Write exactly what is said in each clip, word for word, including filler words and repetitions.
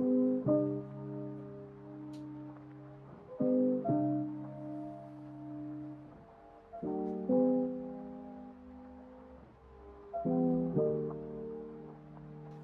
Are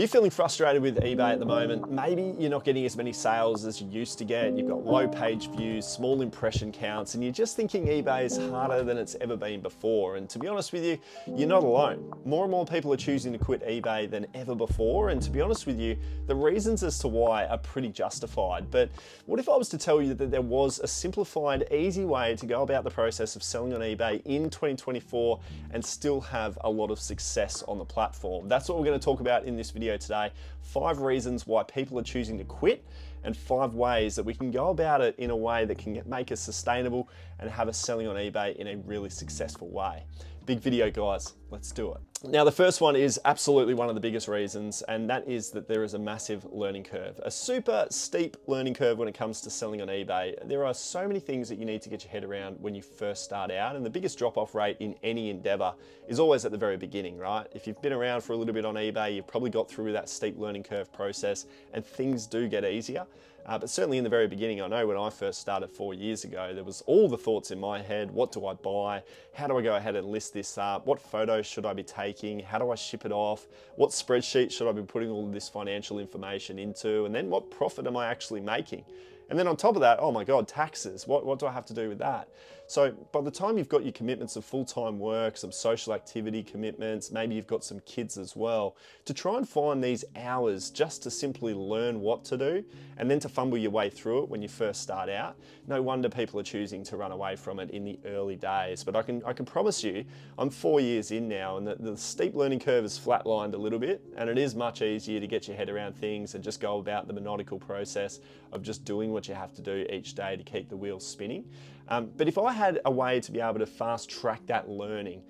you feeling frustrated with eBay at the moment? Maybe you're not getting as many sales as you used to get. You've got low page views, small impression counts, and you're just thinking eBay is harder than it's ever been before. And to be honest with you, you're not alone. More and more people are choosing to quit eBay than ever before. And to be honest with you, the reasons as to why are pretty justified. But what if I was to tell you that there was a simplified, easy way to go about the process of selling on eBay in twenty twenty-four and still have a lot of success on the platform? That's what we're going to talk about in this video. Video today, five reasons why people are choosing to quit and five ways that we can go about it in a way that can make us sustainable and have us selling on eBay in a really successful way. Big video, guys, let's do it. Now, the first one is absolutely one of the biggest reasons, and that is that there is a massive learning curve, a super steep learning curve when it comes to selling on eBay. There are so many things that you need to get your head around when you first start out, and the biggest drop-off rate in any endeavor is always at the very beginning, right? If you've been around for a little bit on eBay, you've probably got through that steep learning curve process, and things do get easier. Uh, but certainly in the very beginning, I know when I first started four years ago, there was all the thoughts in my head. What do I buy? How do I go ahead and list this up? What photos should I be taking? How do I ship it off? What spreadsheet should I be putting all of this financial information into? And then what profit am I actually making? And then on top of that, oh my God, taxes. What, what do I have to do with that? So by the time you've got your commitments of full-time work, some social activity commitments, maybe you've got some kids as well, to try and find these hours just to simply learn what to do and then to fumble your way through it when you first start out, no wonder people are choosing to run away from it in the early days. But I can, I can promise you, I'm four years in now and the, the steep learning curve is flatlined a little bit, and it is much easier to get your head around things and just go about the monotonical process of just doing what you have to do each day to keep the wheels spinning. Um, but if I had a way to be able to fast track that learning,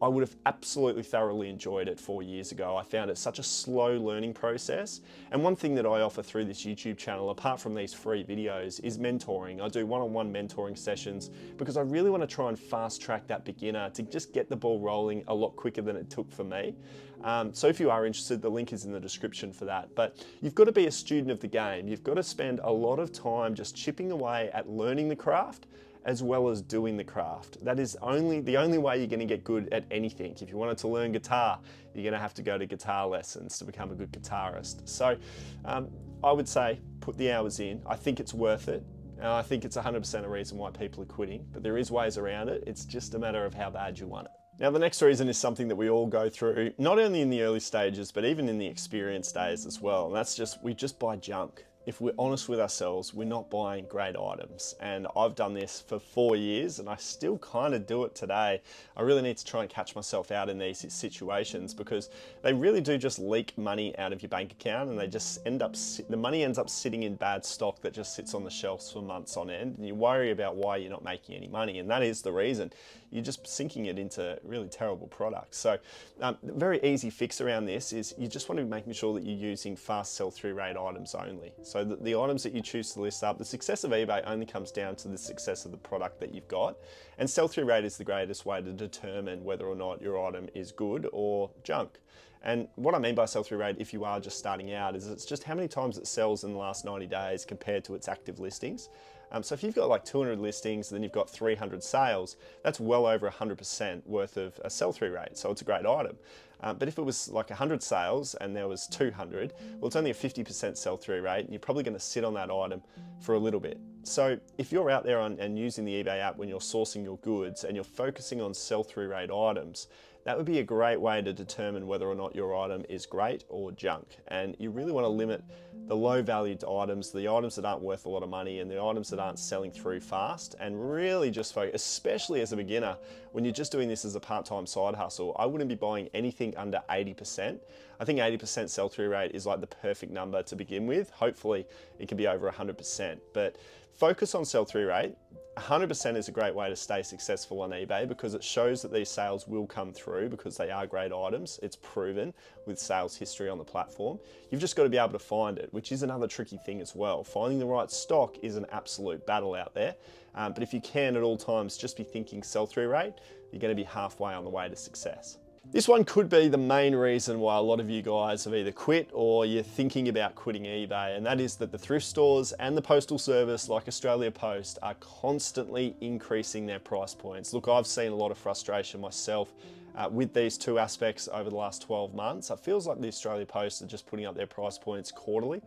I would have absolutely thoroughly enjoyed it four years ago. I found it such a slow learning process. And one thing that I offer through this YouTube channel, apart from these free videos, is mentoring. I do one-on-one mentoring sessions because I really want to try and fast track that beginner to just get the ball rolling a lot quicker than it took for me. Um, so if you are interested, the link is in the description for that. But you've got to be a student of the game. You've got to spend a lot of time just chipping away at learning the craft, as well as doing the craft. That is only the only way you're gonna get good at anything. If you wanted to learn guitar, you're gonna have to go to guitar lessons to become a good guitarist. So um, I would say, put the hours in. I think it's worth it. And I think it's one hundred percent a reason why people are quitting, but there is ways around it. It's just a matter of how bad you want it. Now, the next reason is something that we all go through, not only in the early stages, but even in the experienced days as well. And that's just, we just buy junk. If we're honest with ourselves, we're not buying great items. And I've done this for four years and I still kind of do it today. I really need to try and catch myself out in these situations because they really do just leak money out of your bank account, and they just end up, the money ends up sitting in bad stock that just sits on the shelves for months on end. And you worry about why you're not making any money. And that is the reason. You're just sinking it into really terrible products. So um, the very easy fix around this is you just want to be making sure that you're using fast sell through rate items only. So So the, the items that you choose to list up, the success of eBay only comes down to the success of the product that you've got. And sell-through rate is the greatest way to determine whether or not your item is good or junk. And what I mean by sell-through rate, if you are just starting out, is it's just how many times it sells in the last ninety days compared to its active listings. Um, so if you've got like two hundred listings, then you've got three hundred sales, that's well over one hundred percent worth of a sell-through rate. So it's a great item. Um, but if it was like one hundred sales and there was two hundred, well, it's only a fifty percent sell-through rate, and you're probably going to sit on that item for a little bit. So if you're out there on, and using the eBay app when you're sourcing your goods and you're focusing on sell-through rate items, that would be a great way to determine whether or not your item is great or junk. And you really want to limit the low valued items, the items that aren't worth a lot of money, and the items that aren't selling through fast, and really just focus, especially as a beginner, when you're just doing this as a part-time side hustle, I wouldn't be buying anything under eighty percent. I think eighty percent sell-through rate is like the perfect number to begin with. Hopefully it can be over one hundred percent, but focus on sell-through rate. one hundred percent is a great way to stay successful on eBay because it shows that these sales will come through because they are great items. It's proven with sales history on the platform. You've just got to be able to find it, which is another tricky thing as well. Finding the right stock is an absolute battle out there. Um, but if you can at all times just be thinking sell-through rate, you're going to be halfway on the way to success. This one could be the main reason why a lot of you guys have either quit or you're thinking about quitting eBay, and that is that the thrift stores and the postal service like Australia Post are constantly increasing their price points. Look, I've seen a lot of frustration myself uh, with these two aspects over the last twelve months. It feels like the Australia Post are just putting up their price points quarterly.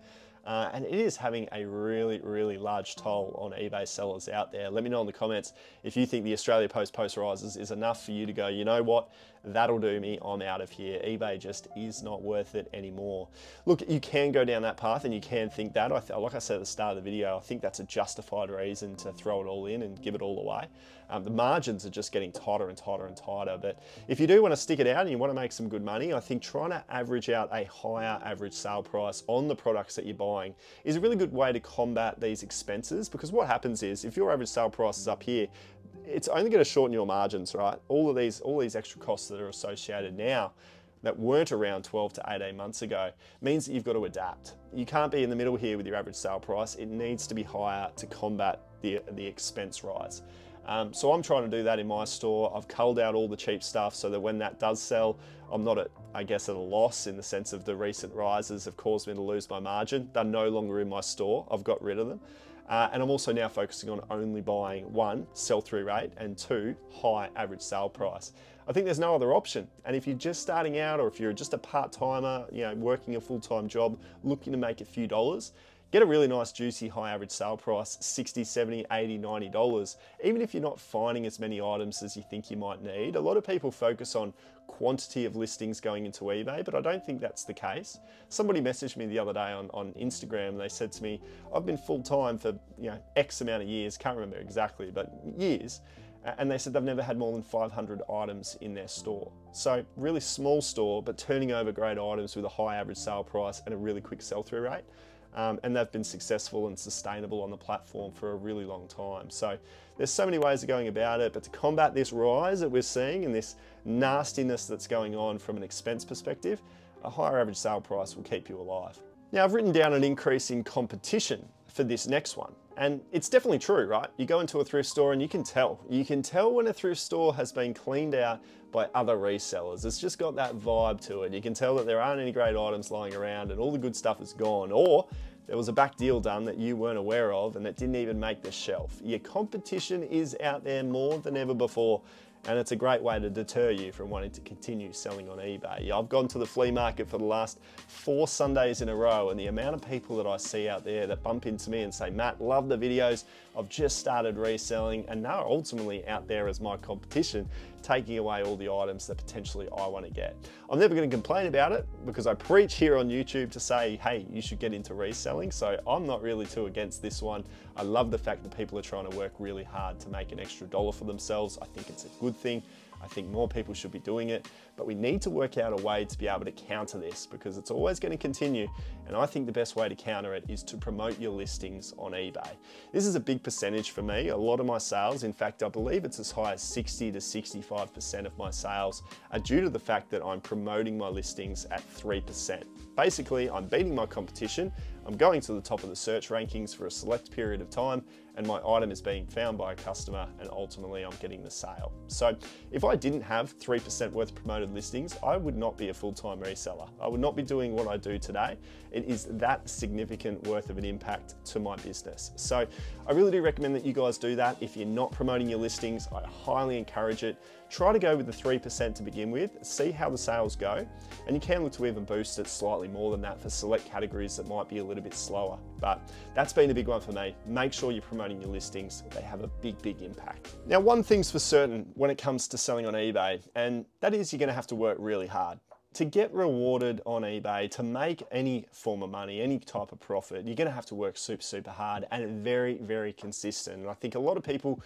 Uh, and it is having a really, really large toll on eBay sellers out there. Let me know in the comments if you think the Australia Post price rises is enough for you to go, you know what, that'll do me, I'm out of here. eBay just is not worth it anymore. Look, you can go down that path and you can think that. I th like I said at the start of the video, I think that's a justified reason to throw it all in and give it all away. Um, the margins are just getting tighter and tighter and tighter. But if you do want to stick it out and you want to make some good money, I think trying to average out a higher average sale price on the products that you buy is a really good way to combat these expenses, because what happens is if your average sale price is up here, it's only going to shorten your margins, right? All of these, all these extra costs that are associated now that weren't around twelve to eighteen months ago means that you've got to adapt. You can't be in the middle here with your average sale price. It needs to be higher to combat the, the expense rise. Um, so I'm trying to do that in my store. I've culled out all the cheap stuff so that when that does sell, I'm not at, I guess, at a loss in the sense of the recent rises have caused me to lose my margin. They're no longer in my store. I've got rid of them. Uh, and I'm also now focusing on only buying one, sell-through rate, and two, high average sale price. I think there's no other option. And if you're just starting out, or if you're just a part-timer, you know, working a full-time job, looking to make a few dollars, get a really nice, juicy, high average sale price, sixty, seventy, eighty, ninety dollars. Even if you're not finding as many items as you think you might need. A lot of people focus on quantity of listings going into eBay, but I don't think that's the case. Somebody messaged me the other day on, on Instagram. They said to me, I've been full-time for, you know, X amount of years, can't remember exactly, but years. And they said they've never had more than five hundred items in their store. So really small store, but turning over great items with a high average sale price and a really quick sell-through rate. Um, and they've been successful and sustainable on the platform for a really long time. So there's so many ways of going about it, but to combat this rise that we're seeing and this nastiness that's going on from an expense perspective, a higher average sale price will keep you alive. Now, I've written down an increase in competition for this next one. And it's definitely true, right? You go into a thrift store and you can tell. You can tell when a thrift store has been cleaned out by other resellers. It's just got that vibe to it. You can tell that there aren't any great items lying around and all the good stuff is gone, or there was a back deal done that you weren't aware of and that didn't even make the shelf. Your competition is out there more than ever before, and it's a great way to deter you from wanting to continue selling on eBay. I've gone to the flea market for the last four Sundays in a row, and the amount of people that I see out there that bump into me and say, Matt, love the videos, I've just started reselling, and now ultimately out there as my competition, taking away all the items that potentially I want to get. I'm never going to complain about it because I preach here on YouTube to say, hey, you should get into reselling. So I'm not really too against this one. I love the fact that people are trying to work really hard to make an extra dollar for themselves. I think it's a good thing. I think more people should be doing it, but we need to work out a way to be able to counter this because it's always going to continue. And I think the best way to counter it is to promote your listings on eBay. This is a big percentage for me. A lot of my sales, in fact, I believe it's as high as sixty to sixty-five percent of my sales are due to the fact that I'm promoting my listings at three percent. Basically, I'm beating my competition. I'm going to the top of the search rankings for a select period of time, and my item is being found by a customer, and ultimately I'm getting the sale. So if I didn't have three percent worth of promoted listings, I would not be a full-time reseller. I would not be doing what I do today. It is that significant worth of an impact to my business. So I really do recommend that you guys do that. If you're not promoting your listings, I highly encourage it. Try to go with the three percent to begin with, see how the sales go, and you can look to even boost it slightly more than that for select categories that might be a little bit slower. But that's been a big one for me. Make sure you're promoting your listings. They have a big, big impact. Now, one thing's for certain when it comes to selling on eBay, and that is you're gonna have to work really hard. To get rewarded on eBay, to make any form of money, any type of profit, you're gonna have to work super, super hard and very, very consistent. And I think a lot of people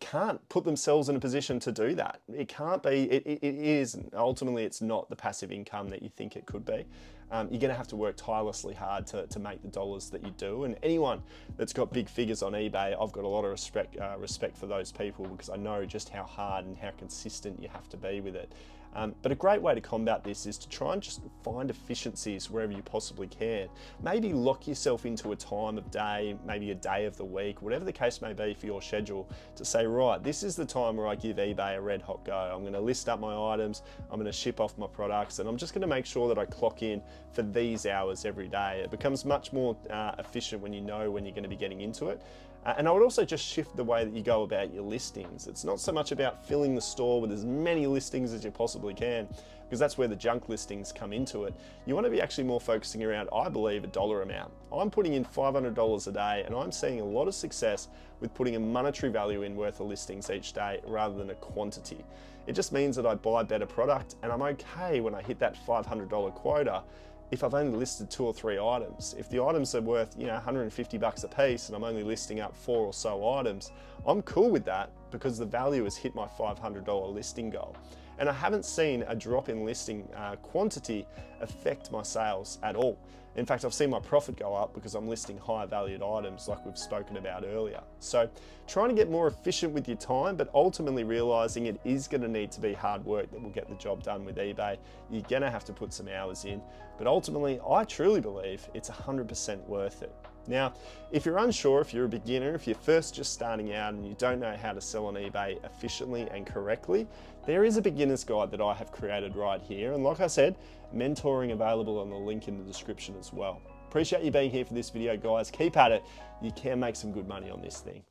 can't put themselves in a position to do that. It can't be, it, it, it isn't. Ultimately, it's not the passive income that you think it could be. um, you're gonna have to work tirelessly hard to, to make the dollars that you do. And anyone that's got big figures on eBay, I've got a lot of respect, uh, respect for those people, because I know just how hard and how consistent you have to be with it. Um, but a great way to combat this is to try and just find efficiencies wherever you possibly can. Maybe lock yourself into a time of day, maybe a day of the week, whatever the case may be for your schedule, to say, right, this is the time where I give eBay a red hot go. I'm going to list up my items, I'm going to ship off my products, and I'm just going to make sure that I clock in for these hours every day. It becomes much more uh, efficient when you know when you're going to be getting into it. Uh, and I would also just shift the way that you go about your listings. It's not so much about filling the store with as many listings as you possibly can, because that's where the junk listings come into it. You want to be actually more focusing around, I believe, a dollar amount. I'm putting in five hundred dollars a day, and I'm seeing a lot of success with putting a monetary value in worth of listings each day rather than a quantity. It just means that I buy better product, and I'm okay when I hit that five hundred dollar quota if I've only listed two or three items. If the items are worth, you know, a hundred and fifty bucks a piece and I'm only listing up four or so items, I'm cool with that because the value has hit my five hundred dollar listing goal. And I haven't seen a drop in listing uh, quantity affect my sales at all. In fact, I've seen my profit go up because I'm listing higher valued items like we've spoken about earlier. So trying to get more efficient with your time, but ultimately realizing it is going to need to be hard work that will get the job done with eBay. You're going to have to put some hours in, but ultimately I truly believe it's one hundred percent worth it. Now, if you're unsure, if you're a beginner, if you're first just starting out and you don't know how to sell on eBay efficiently and correctly, there is a beginner's guide that I have created right here. And like I said, mentoring available on the link in the description as well. Appreciate you being here for this video, guys. Keep at it. You can make some good money on this thing.